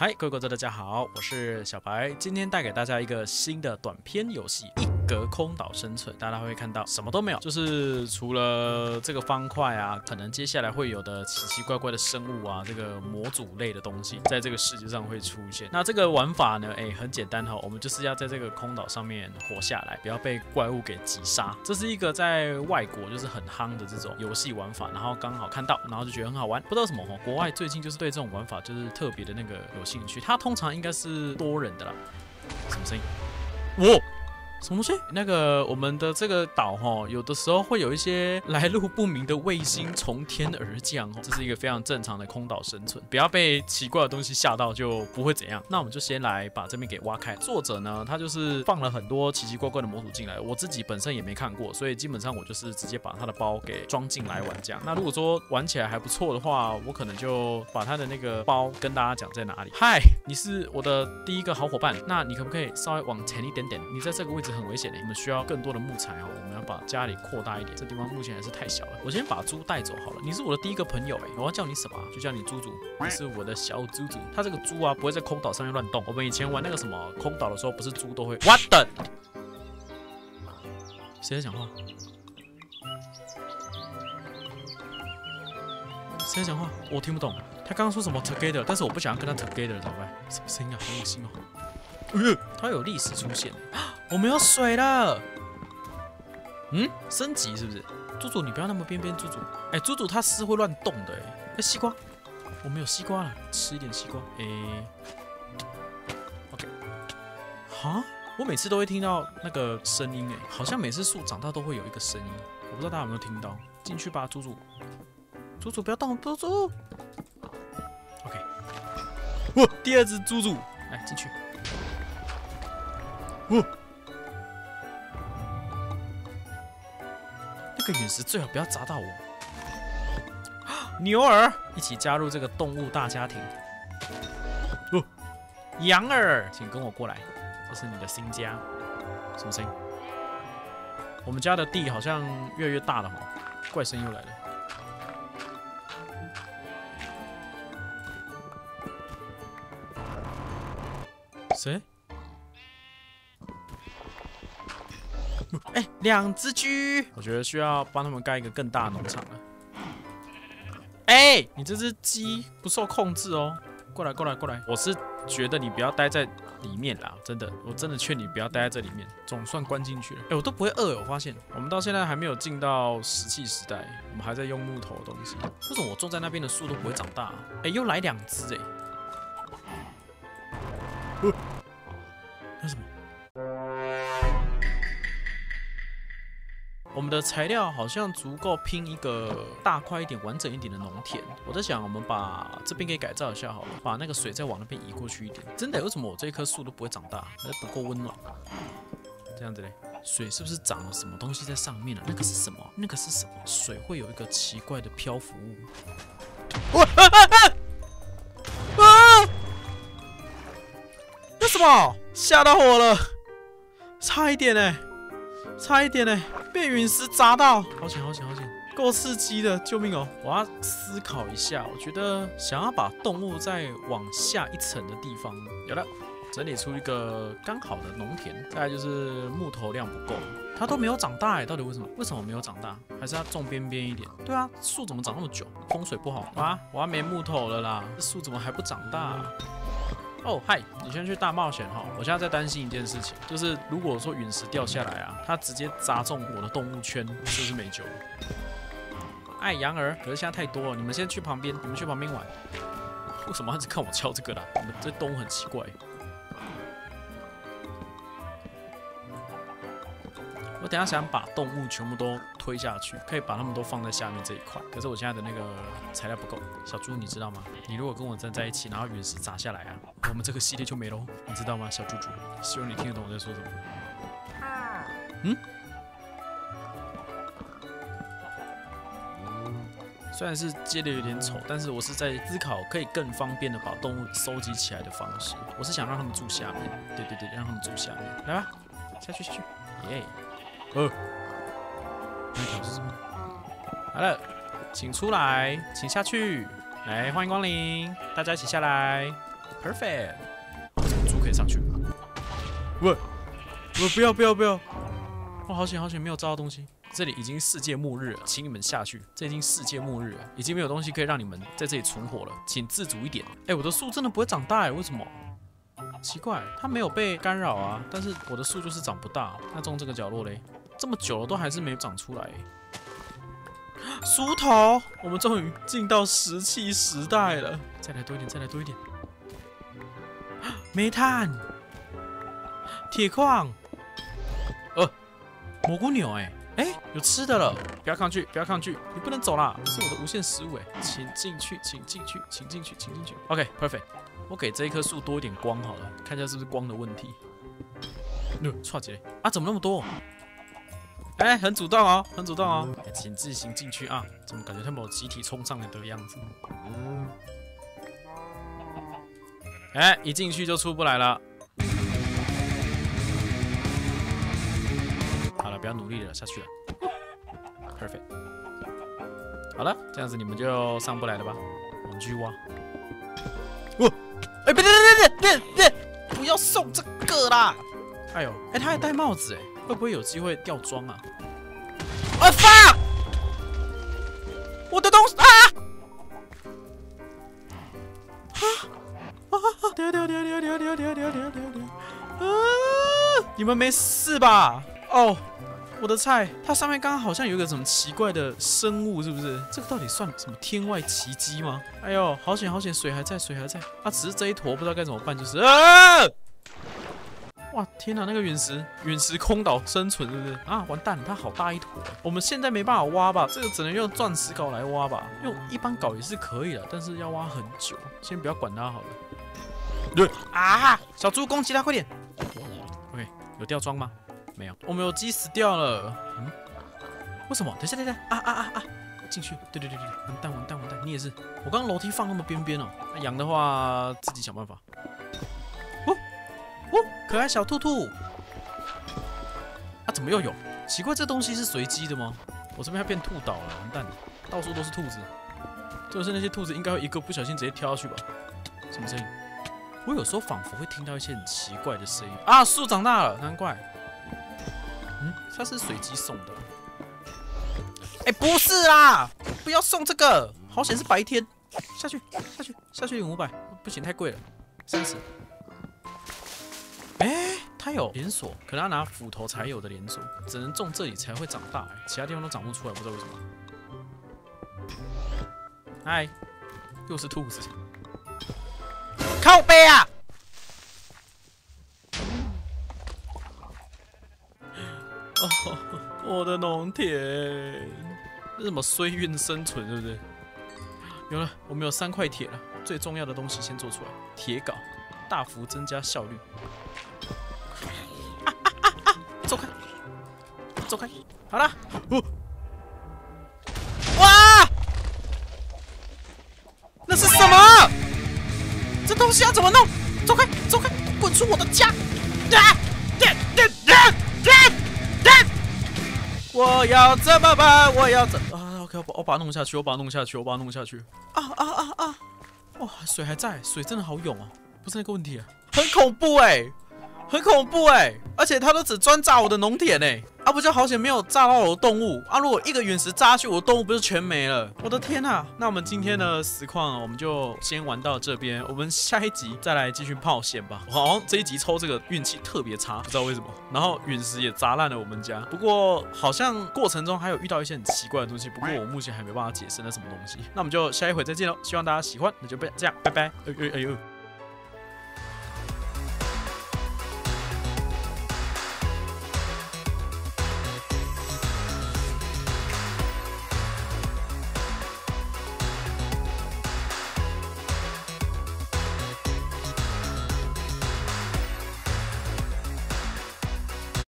嗨，各位观众，大家好，我是小白，今天带给大家一个新的短篇游戏《一格空岛生存》。大家会看到什么都没有，就是除了这个方块啊，可能接下来会有的奇奇怪怪的生物啊，这个模组类的东西，在这个世界上会出现。那这个玩法呢，很简单哈，我们就是要在这个空岛上面活下来，不要被怪物给击杀。这是一个在外国就是很夯的这种游戏玩法，然后刚好看到，然后就觉得很好玩。不知道什么国外最近就是对这种玩法就是特别的那个有。 兴趣，它通常应该是多人的啦。什么声音？哇，什么东西？那个我们的这个岛哈，有的时候会有一些来路不明的卫星从天而降哦，这是一个非常正常的空岛生存，不要被奇怪的东西吓到，就不会怎样。那我们就先来把这边给挖开。作者呢，他就是放了很多奇奇怪怪的模组进来，我自己本身也没看过，所以基本上我就是直接把他的包给装进来玩这样。那如果说玩起来还不错的话，我可能就把他的那个包跟大家讲在哪里。嗨，你是我的第一个好伙伴，那你可不可以稍微往前一点点？你在这个位置 很危险的，我们需要更多的木材哦。我们要把家里扩大一点，这地方目前还是太小了。我先把猪带走好了。你是我的第一个朋友我要叫你什么？就叫你猪猪，你是我的小猪猪。它这个猪啊，不会在空岛上面乱动。我们以前玩那个什么空岛的时候，不是猪都会 what the？ 谁在讲话？谁在讲话？我听不懂。他刚刚说什么 together， 但是我不想要跟他 together， 怎么办？什么声音啊？好恶心哦！它有历史出现。 我们有水了，嗯，升级是不是？猪猪，你不要那么边边猪猪，猪猪它是会乱动的西瓜，我们有西瓜了，吃一点西瓜，OK， 哈，我每次都会听到那个声音好像每次树长大都会有一个声音，我不知道大家有没有听到，进去吧，猪猪，猪猪不要动，猪猪 ，OK， 哇，第二只猪猪，来进去，哇。 这个陨石最好不要砸到我。牛耳，一起加入这个动物大家庭。哦，羊耳，请跟我过来，这是你的新家。什么声音？我们家的地好像越来越大了哈，怪声又来了。谁？ 两只鸡，我觉得需要帮他们盖一个更大的农场了。你这只鸡不受控制哦，过来，过来，过来！我是觉得你不要待在里面啦，真的，我真的劝你不要待在这里面。总算关进去了，我都不会饿，我发现我们到现在还没有进到石器时代，我们还在用木头的东西。为什么我种在那边的树都不会长大？又来两只那什么？ 我们的材料好像足够拼一个大块一点、完整一点的农田。我在想，我们把这边给改造一下好了，把那个水再往那边移过去一点。真的，为什么我这一棵树都不会长大？还不够温暖。这样子嘞，水是不是长了什么东西在上面了？那个是什么？那个是什么？水会有一个奇怪的漂浮物。啊！那什么？吓到我了，差一点差一点被陨石砸到，好险好险好险，够刺激的，救命哦！我要思考一下，我觉得想要把动物再往下一层的地方有了，整理出一个刚好的农田。再来就是木头量不够，它都没有长大到底为什么？为什么没有长大？还是要种边边一点？对啊，树怎么长那么久？风水不好啊！我要没木头了啦，这树怎么还不长大啊？ 哦嗨，你先去大冒险哈！我现在在担心一件事情，就是如果说陨石掉下来啊，它直接砸中我的动物圈，是不是没救了？哎，羊儿，可是现在太多了，你们先去旁边，你们去旁边玩。为什么一直看我敲这个啦？你们这动物很奇怪。我等一下想把动物全部都推下去，可以把它们都放在下面这一块。可是我现在的那个材料不够。小猪，你知道吗？你如果跟我站在一起，然后陨石砸下来啊，我们这个系列就没喽，你知道吗？小猪猪，希望你听得懂我在说什么。嗯？虽然是接的有点丑，但是我是在思考可以更方便的把动物收集起来的方式。我是想让他们住下面。对对对，让他们住下面。来吧，下去下去，耶！ 那条是什么？好了，请出来，请下去，来欢迎光临，大家一起下来。perfect。猪可以上去吗？喂，喂，不要不要不要！哇，好险好险，没有炸到东西。这里已经世界末日了，请你们下去。这已经世界末日了，已经没有东西可以让你们在这里存活了，请自主一点。哎，我的树真的不会长大哎，为什么？ 奇怪，它没有被干扰啊，但是我的树就是长不大。那种这个角落嘞，这么久了都还是没长出来。梳头，我们终于进到石器时代了。再来多一点，再来多一点。煤炭、铁矿，蘑菇牛哎、哎，有吃的了！不要抗拒，不要抗拒，你不能走啦，这是我的无限食物哎，请进去，请进去，请进去，请进去。OK，perfect。 我给这一棵树多一点光好了，看一下是不是光的问题。错起来啊，怎么那么多？哎、很主动哦，很主动哦。请自行进去啊！怎么感觉他们有集体冲上来的样子？一进去就出不来了。好了，不要努力了，下去了。perfect。好了，这样子你们就上不来了吧？我们继续挖。 哎，别！不要送这个啦！哎呦，哎，他还戴帽子哎，会不会有机会掉妆啊？啊放！我的东西啊！啊！你们没事吧？哦，我的菜，它上面刚刚好像有一个什么奇怪的生物，是不是？这个到底算什么天外奇迹吗？哎呦，好险好险，水还在，水还在。啊，只是这一坨不知道该怎么办，就是啊！哇，天哪，那个陨石空岛生存是不是？啊，完蛋，它好大一坨。我们现在没办法挖吧，这个只能用钻石镐来挖吧，用一般镐也是可以的，但是要挖很久。先不要管它好了。对啊，小猪攻击它，快点。OK， 有掉装吗？ 没有，我们有鸡死掉了。嗯，为什么？等一下，等一下，啊！进去，对，完蛋，你也是。我刚刚楼梯放那么边边哦。那羊的话，自己想办法。哦，可爱小兔兔。啊，怎么又有？奇怪，这东西是随机的吗？我这边要变兔岛了，完蛋，到处都是兔子。就是那些兔子应该会一个不小心直接跳下去吧？什么声音？我有时候仿佛会听到一些很奇怪的声音。啊，树长大了，难怪。 它是随机送的，哎，不是啦，不要送这个，好险是白天。下去500，不行太贵了，30。哎，它有连锁，可能要拿斧头才有的连锁，只能种这里才会长大、欸，其他地方都长不出来，不知道为什么。哎，又是兔子，靠背啊！ 哦，我的农田，这什么衰运生存是不是？有了，我们有3块铁了，最重要的东西先做出来，铁镐，大幅增加效率。走开，走开！好了，哇，那是什么？这东西要怎么弄？走开，走开，滚出我的家！我要怎么办？我要怎啊 ？OK， 我把它弄下去。啊！哇，水还在，水真的好涌啊！不是那个问题啊，很恐怖哎、很恐怖哎、而且它都只专炸我的农田哎、啊不就好险没有炸到我的动物啊！如果一个陨石炸去，我的动物不是全没了？我的天啊！那我们今天的实况我们就先玩到这边，我们下一集再来继续冒险吧。我好像这一集抽这个运气特别差，不知道为什么。然后陨石也砸烂了我们家，不过好像过程中还有遇到一些很奇怪的东西，不过我目前还没办法解释那什么东西。那我们就下一回再见喽，希望大家喜欢，那就这样，拜拜。